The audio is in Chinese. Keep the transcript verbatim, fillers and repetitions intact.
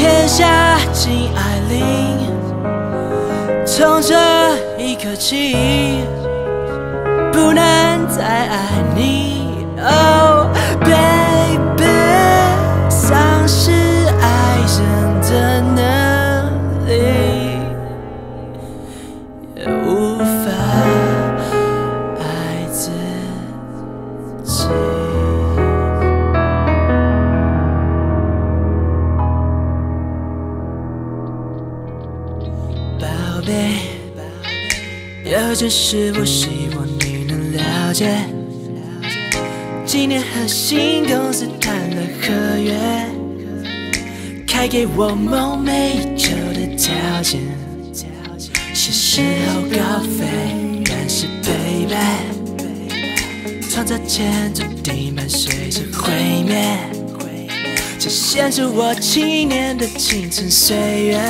签下金爱玲，从这一刻起，不能再爱你。Oh baby， 丧失爱人的能力，也无法爱自己。 有件事我希望你能了解。今年和新公司谈了合约，开给我梦寐以求的条件，是时候高飞。但是 baby， 创造建筑地板随着毁灭，这限制我七年的青春岁月。